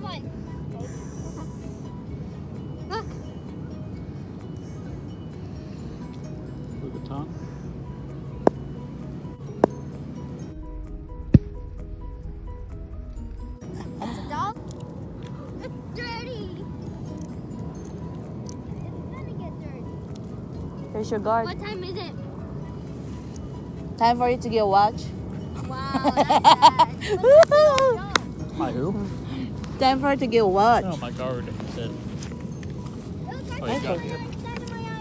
another one. Look. Look at the tongue. It's a dog. It's dirty. It's gonna get dirty. Here's your guard. What time is it? Time for you to get a watch. Wow, that's sad. My who? Time for her to get watched. Oh my guard, he said. Oh, you got here. Michaela!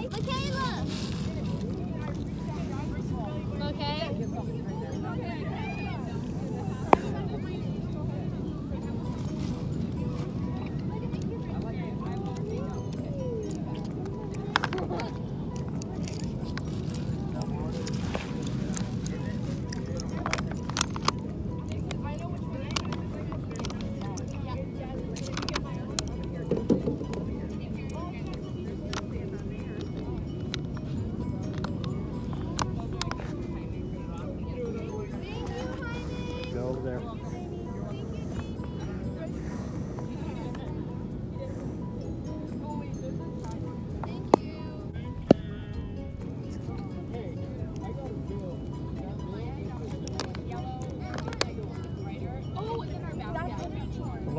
Okay.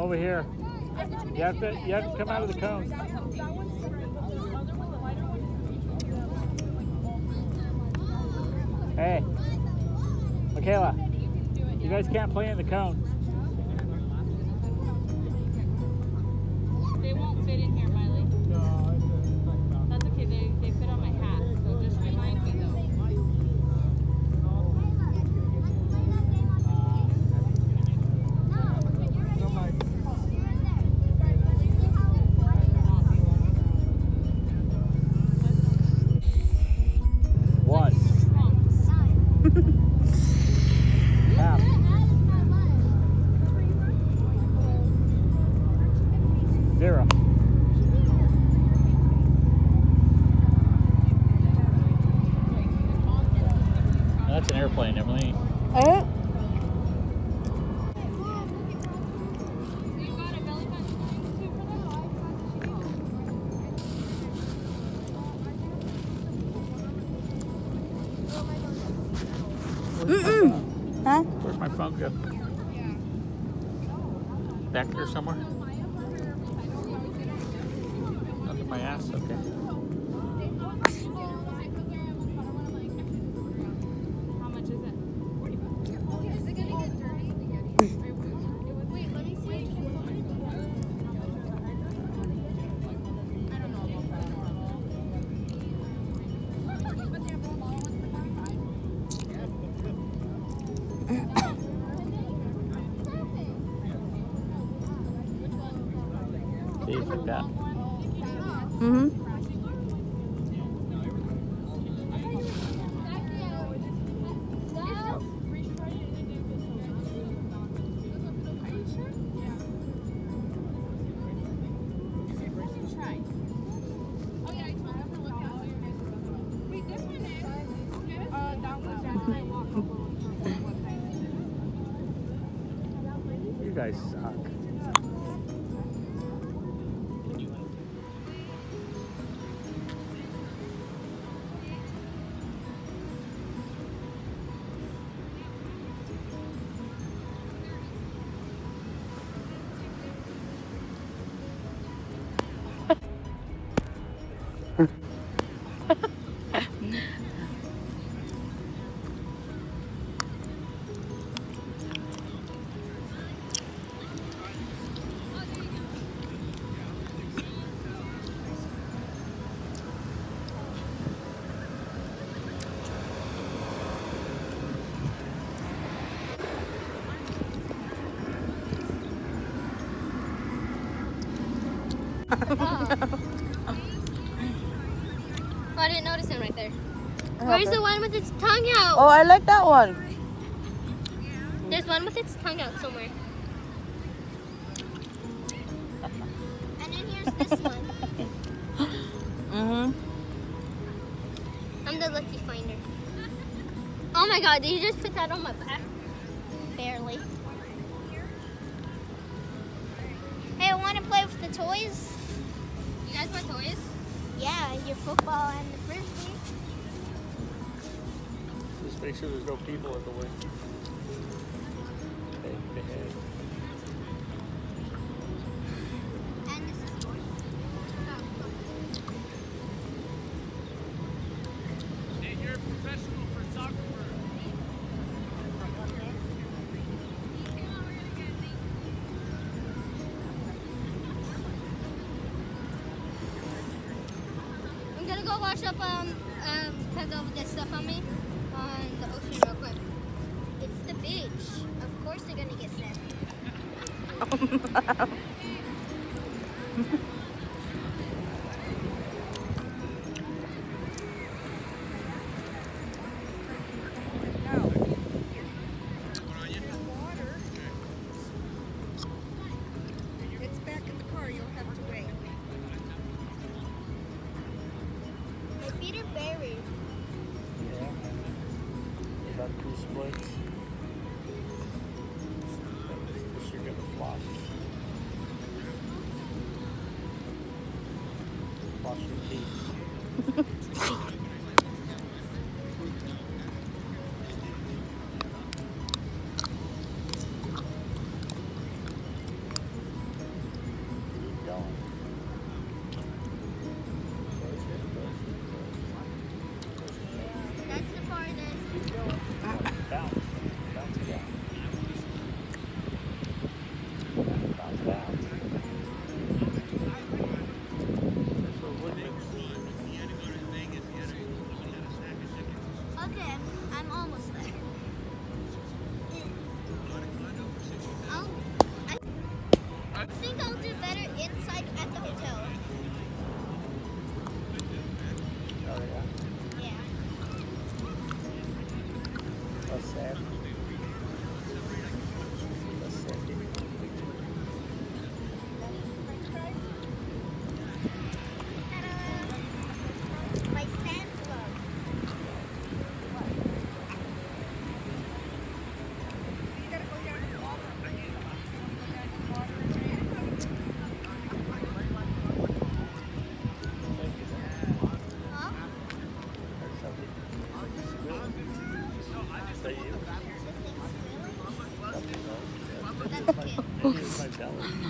Over here. You have to come out of the cone. Hey, Michaela, you guys can't play in the cone. They won't fit in here, Miley. That's okay, they fit on my hat, so just remind me though. Zero. That's an airplane, Emily. Oh. Huh? Where'd my phone go? Back there somewhere? My ass, okay. How much is it? 45. Is it gonna get dirty? Wait, let me see. I don't know about that. Which one? Like that. You guys suck. Oh, I didn't notice him right there. Where's the one with its tongue out? Oh, I like that one. There's one with its tongue out somewhere. And then here's this one. I'm the lucky finder. Oh my god, did you just put that on my back? Barely. want to play with the toys? You guys want toys? Yeah, your football and the frisbee. Just make sure there's no people in the way. Go wash up because of the stuff on me on the ocean real quick. It's the beach. Of course they're gonna get sick. Oh, no. Wash your teeth. That